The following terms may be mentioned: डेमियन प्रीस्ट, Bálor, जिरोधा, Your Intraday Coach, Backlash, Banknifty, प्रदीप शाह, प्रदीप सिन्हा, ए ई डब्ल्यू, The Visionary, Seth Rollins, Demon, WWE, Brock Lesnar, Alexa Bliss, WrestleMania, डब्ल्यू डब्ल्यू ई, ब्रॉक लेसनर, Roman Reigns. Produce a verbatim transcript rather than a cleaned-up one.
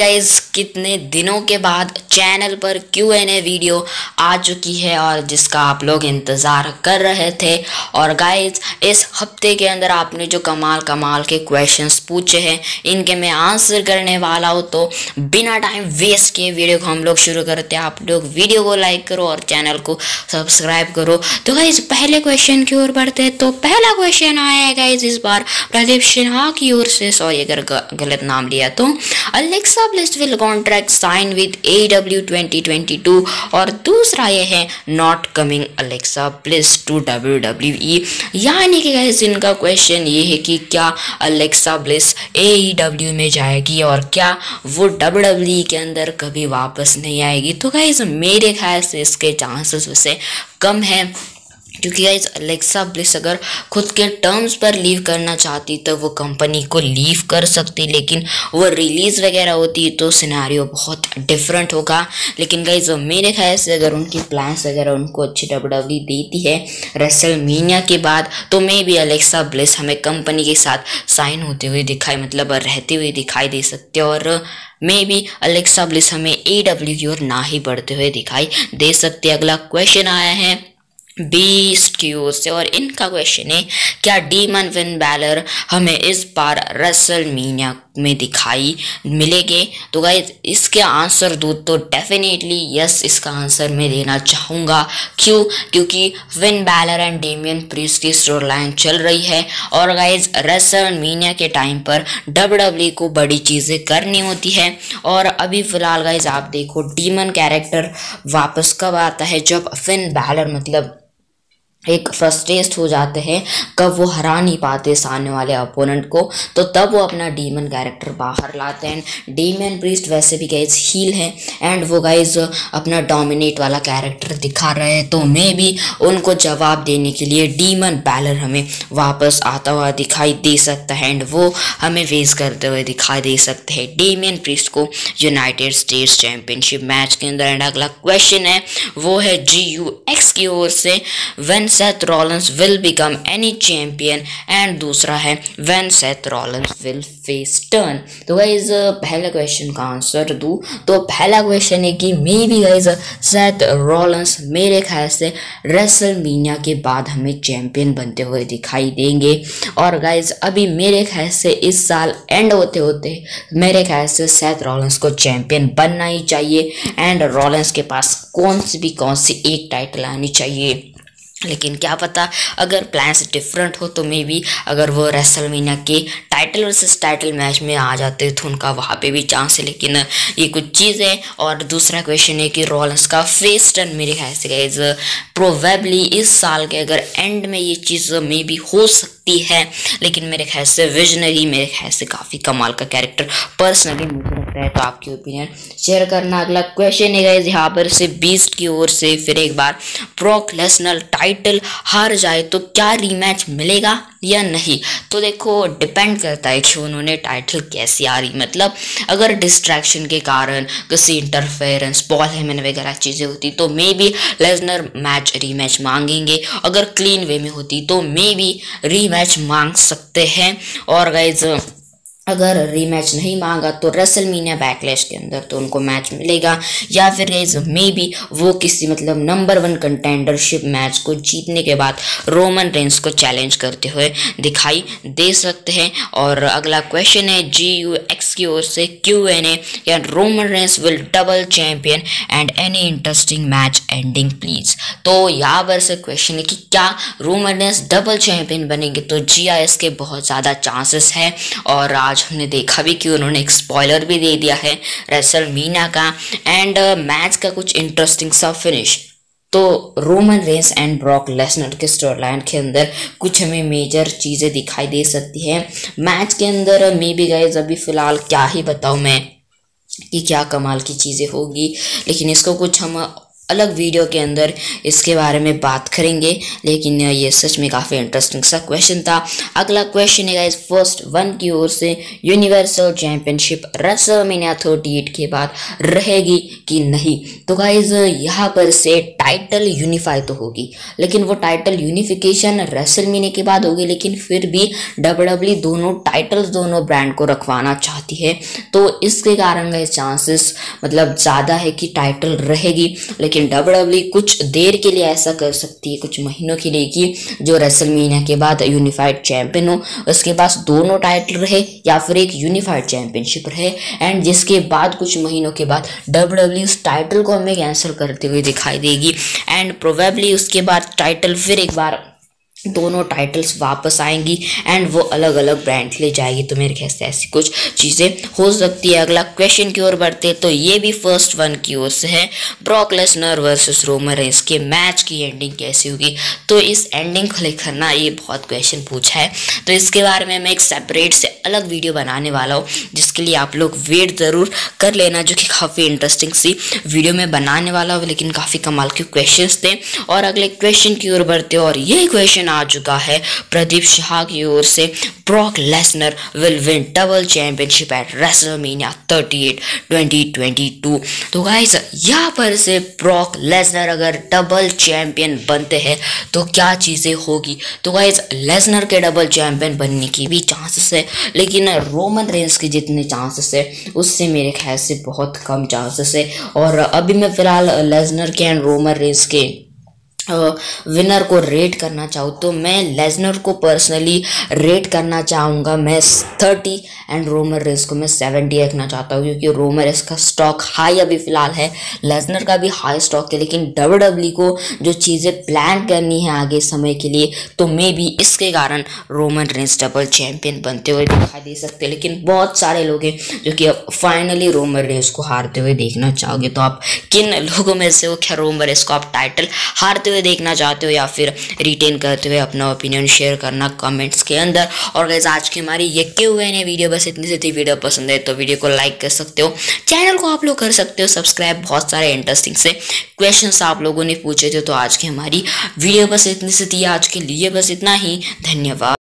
Guys कितने दिनों के बाद चैनल पर क्यू एंड ए वीडियो आ चुकी है और जिसका आप लोग इंतज़ार कर रहे थे। और गाइस इस हफ्ते के अंदर आपने जो कमाल कमाल के क्वेश्चंस पूछे हैं इनके मैं आंसर करने वाला हूँ। तो बिना टाइम वेस्ट किए वीडियो को हम लोग शुरू करते हैं। आप लोग वीडियो को लाइक करो और चैनल को सब्सक्राइब करो। तो गाइस पहले क्वेश्चन की ओर बढ़ते हैं। तो पहला क्वेश्चन आया है गाइस इस बार प्रदीप सिन्हा की ओर से, सॉरी अगर गलत नाम लिया तो। Alexa Bliss will contract sign with ए ई डब्ल्यू twenty twenty two. और दूसरा ये है not coming Alexa Bliss to डब्ल्यू डब्ल्यू ई। यानी कि गाइस इनका क्वेश्चन ये है कि क्या Alexa Bliss ए ई डब्ल्यू में जाएगी और क्या वो डब्ल्यू डब्ल्यू ई के अंदर कभी वापस नहीं आएगी। तो गाइस मेरे ख्याल से इसके चांसेस वैसे कम है, क्योंकि गाइज अलेक्सा ब्लिस अगर खुद के टर्म्स पर लीव करना चाहती तो वो कंपनी को लीव कर सकती, लेकिन वो रिलीज़ वगैरह होती तो सिनारियो बहुत डिफरेंट होगा। लेकिन गाइज मेरे ख्याल से अगर उनकी प्लान्स वगैरह उनको अच्छी डब्ल्यू डब्ल्यू ई देती है रेसलमेनिया के बाद, तो मे भी अलेक्सा ब्लिस हमें कंपनी के साथ साइन होते हुए दिखाई मतलब रहते हुए दिखाई दे सकते, और मे बी अलेक्सा ब्लिस हमें ए ई डब्ल्यू की ओर ना ही बढ़ते हुए दिखाई दे सकते। अगला क्वेश्चन आया है बीस्ट की ओर से और इनका क्वेश्चन है क्या डीमन विन बैलर हमें इस बार रेसलमेनिया में दिखाई मिलेंगे। तो गाइस इसके आंसर दो तो डेफिनेटली यस इसका आंसर मैं देना चाहूँगा। क्यों? क्योंकि Finn Balor and डेमियन प्रीस्ट की स्टोरी लाइन चल रही है और गाइस रेसलमेनिया के टाइम पर डब्ल्यू डब्ल्यू ई को बड़ी चीज़ें करनी होती है। और अभी फ़िलहाल गाइस आप देखो डीमन कैरेक्टर वापस कब आता है, जब विन बैलर मतलब एक फ्रस्ट्रेट हो जाते हैं, कब वो हरा नहीं पाते सामने वाले अपोनेंट को, तो तब वो अपना डीमन कैरेक्टर बाहर लाते हैं। डेमियन प्रीस्ट वैसे भी गाइज हील है एंड वो गाइज अपना डोमिनेट वाला कैरेक्टर दिखा रहे हैं, तो मे भी उनको जवाब देने के लिए डीमन बैलर हमें वापस आता हुआ दिखाई दे सकता है एंड वो हमें फेस करते हुए दिखाई दे सकते हैं डेमियन प्रीस्ट को यूनाइटेड स्टेट्स चैम्पियनशिप मैच के अंदर। एंड अगला क्वेश्चन है वो है जी यू एक्स की ओर से one Seth Rollins will become any champion and दूसरा है when Seth Rollins will face turn। तो गाइज पहला क्वेश्चन का आंसर दूँ तो पहला क्वेश्चन है कि maybe guys Seth Rollins मेरे ख्याल से रेसलमेनिया के बाद हमें चैम्पियन बनते हुए दिखाई देंगे। और गाइज अभी मेरे ख्याल से इस साल एंड होते होते मेरे ख्याल से Seth Rollins को चैम्पियन बनना ही चाहिए एंड Rollins के पास कौन सी भी कौन सी एक टाइटल आनी चाहिए। लेकिन क्या पता अगर प्लान्स डिफरेंट हो तो मे बी अगर वो रेसलमेनिया के टाइटल वर्सेस टाइटल मैच में आ जाते तो उनका वहाँ पे भी चांस है, लेकिन ये कुछ चीज़ है। और दूसरा क्वेश्चन है कि रॉलिंस का फेस टर्न मेरे ख्याल से गाइस प्रोबेबली इस साल के अगर एंड में ये चीज़ मे बी हो सकती है, लेकिन मेरे ख्याल से विजनरी मेरे ख्याल से काफ़ी कमाल का कैरेक्टर पर्सनली मुझे लगता है। तो आपकी ओपिनियन शेयर करना। अगला क्वेश्चन है गाइस यहाँ पर से बीस्ट की ओर से फिर एक बार ब्रॉक लेसनर टाइटल हार जाए तो क्या रीमैच मिलेगा या नहीं। तो देखो डिपेंड करता है कि उन्होंने टाइटल कैसी आ रही, मतलब अगर डिस्ट्रैक्शन के कारण किसी इंटरफेरेंस बॉल हेमन वगैरह चीज़ें होती तो maybe Lesnar match rematch मांगेंगे, अगर क्लीन वे में होती तो मे बी रीमैच मांग सकते हैं। और गाइज अगर रीमैच नहीं मांगा तो रेसलमेनिया बैकलैश के अंदर तो उनको मैच मिलेगा, या फिर गाइस मे बी वो किसी मतलब नंबर वन कंटेंडरशिप मैच को जीतने के बाद रोमन रेंस को चैलेंज करते हुए दिखाई दे सकते हैं। और अगला क्वेश्चन है जी यू एक्स की ओर से क्यू एन ए या Roman Reigns will double champion and any interesting match ending please. तो यहाँ पर से क्वेश्चन है कि क्या रोमन रेंस डबल चैम्पियन बनेंगे। तो जी आई एस के बहुत ज़्यादा चांसेस है और आज हमने देखा भी कि उन्होंने एक स्पॉइलर भी दे दिया है रेसलमेनिया का एंड मैच का कुछ इंटरेस्टिंग सा फिनिश। तो Roman Reigns and ब्रॉक लेसनर के स्टोरी लाइन के अंदर कुछ हमें मेजर चीज़ें दिखाई दे सकती हैं मैच के अंदर। मे बी गाइस अभी फ़िलहाल क्या ही बताऊँ मैं कि क्या कमाल की चीज़ें होगी, लेकिन इसको कुछ हम अलग वीडियो के अंदर इसके बारे में बात करेंगे, लेकिन ये सच में काफ़ी इंटरेस्टिंग सा क्वेश्चन था। अगला क्वेश्चन है गाइस फर्स्ट वन की ओर से, यूनिवर्सल चैंपियनशिप रेसलमेनिया अड़तीस के बाद रहेगी कि नहीं। तो गाइस यहाँ पर से टाइटल यूनिफाई तो होगी, लेकिन वो टाइटल यूनिफिकेशन रेसलमेनिया के बाद होगी, लेकिन फिर भी डब्ल्यूडब्ल्यूई दोनों टाइटल्स दोनों ब्रांड को रखवाना चाहती है। तो इसके कारण गाइस चांसेस मतलब ज़्यादा है कि टाइटल रहेगी, लेकिन डब्ल्यूडब्ल्यूई कुछ देर के लिए ऐसा कर सकती है, कुछ महीनों के लिए, कि जो रेसलमेनिया के बाद यूनिफाइड चैंपियन हो, उसके पास दोनों टाइटल रहे या फिर एक यूनिफाइड चैंपियनशिप रहे, एंड जिसके बाद कुछ महीनों के बाद डब्ल्यूडब्ल्यूई उस टाइटल को हमें कैंसिल करते हुए दिखाई देगी, एंड प्रोबेबली उसके बाद टाइटल फिर एक बार दोनों टाइटल्स वापस आएंगी एंड वो अलग अलग ब्रांड ले जाएगी। तो मेरे ख्याल से ऐसी कुछ चीज़ें हो सकती है। अगला क्वेश्चन की ओर बढ़ते, तो ये भी फर्स्ट वन की ओर से है, ब्रॉक लेसनर versus Roman Reigns के मैच की एंडिंग कैसी होगी। तो इस एंडिंग को लेकर ना ये बहुत क्वेश्चन पूछा है, तो इसके बारे में मैं एक सेपरेट से अलग वीडियो बनाने वाला हूँ, जिसके लिए आप लोग वेट ज़रूर कर लेना, जो कि काफ़ी इंटरेस्टिंग सी वीडियो में बनाने वाला हूँ, लेकिन काफ़ी कमाल के क्वेश्चन थे। और अगले क्वेश्चन की ओर बढ़ते, और ये क्वेश्चन आ चुका है प्रदीप शाह की ओर से, ब्रॉक लेसनर will win double championship at WrestleMania thirty eight twenty twenty two. तो गाइस यहाँ पर से ब्रॉक लेसनर अगर डबल चैंपियन बनते हैं तो क्या चीज़ें होगी। तो गाइस लेसनर के डबल चैंपियन बनने की भी चांसेस है, लेकिन रोमन रेंस के जितने चांसेस है उससे मेरे ख्याल से बहुत कम चांसेस है। और अभी मैं फिलहाल लेसनर के एंड रोमन रेंस के विनर को रेट करना चाहूँ तो मैं लेसनर को पर्सनली रेट करना चाहूँगा, मैं थर्टी एंड रोमन रेंस को मैं सेवेंटी रखना चाहता हूँ, क्योंकि रोमन रेंस का स्टॉक हाई अभी फ़िलहाल है, लेसनर का भी हाई स्टॉक है, लेकिन डब्ल्यूडब्ल्यूई को जो चीज़ें प्लान करनी है आगे समय के लिए, तो मे भी इसके कारण रोमन रेंस डबल चैम्पियन बनते हुए दिखाई दे सकते हैं। लेकिन बहुत सारे लोग हैं जो कि अब फाइनली रोमन रेंस को हारते हुए देखना चाहोगे, तो आप किन लोगों में से हो, क्या रोमन रेंस को आप टाइटल हारते हुए देखना चाहते हो या फिर रिटेन करते हुए, अपना ओपिनियन शेयर करना कमेंट्स के अंदर। और गाइस आज की हमारी ये क्यूएनए वीडियो बस इतनी सी थी। वीडियो पसंद है तो वीडियो को लाइक कर सकते हो, चैनल को आप लोग कर सकते हो सब्सक्राइब, बहुत सारे इंटरेस्टिंग से क्वेश्चंस आप लोगों ने पूछे थे। तो आज की हमारी वीडियो बस इतनी सी थी, आज के लिए बस इतना ही, धन्यवाद।